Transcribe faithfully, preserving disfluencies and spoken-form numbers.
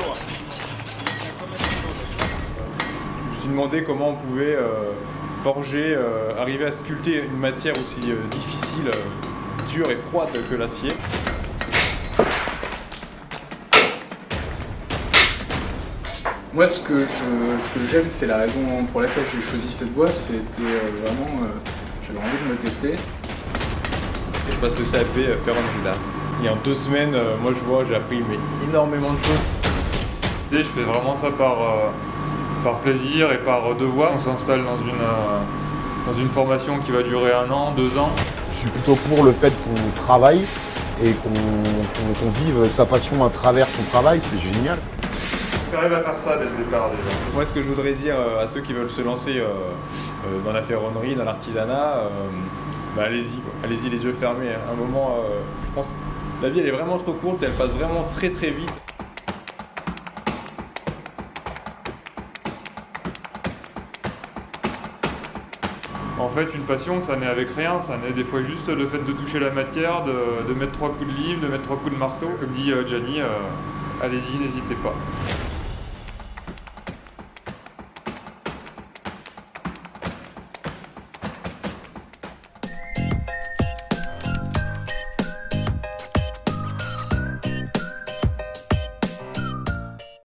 Je me suis demandé comment on pouvait euh, forger, euh, arriver à sculpter une matière aussi euh, difficile, euh, dure et froide que l'acier. Moi, ce que j'aime, c'est la raison pour laquelle j'ai choisi cette voie, c'était euh, vraiment, euh, j'avais envie de me tester. Et je passe le C A P Ferrand-Villar. Et en deux semaines, euh, moi je vois, j'ai appris mais énormément de choses. Et je fais vraiment ça par, euh, par plaisir et par devoir. On s'installe dans, euh, dans une formation qui va durer un an, deux ans. Je suis plutôt pour le fait qu'on travaille et qu'on qu'on vive sa passion à travers son travail, c'est génial. J'arrive à faire ça dès le départ déjà. Moi, ce que je voudrais dire à ceux qui veulent se lancer dans la ferronnerie, dans l'artisanat, bah allez-y, allez-y les yeux fermés. À un moment, je pense que la vie elle est vraiment trop courte, elle passe vraiment très très vite. En fait, une passion, ça naît avec rien, ça naît des fois juste le fait de toucher la matière, de, de mettre trois coups de lime, de mettre trois coups de marteau. Comme dit Gianni, euh, allez-y, n'hésitez pas.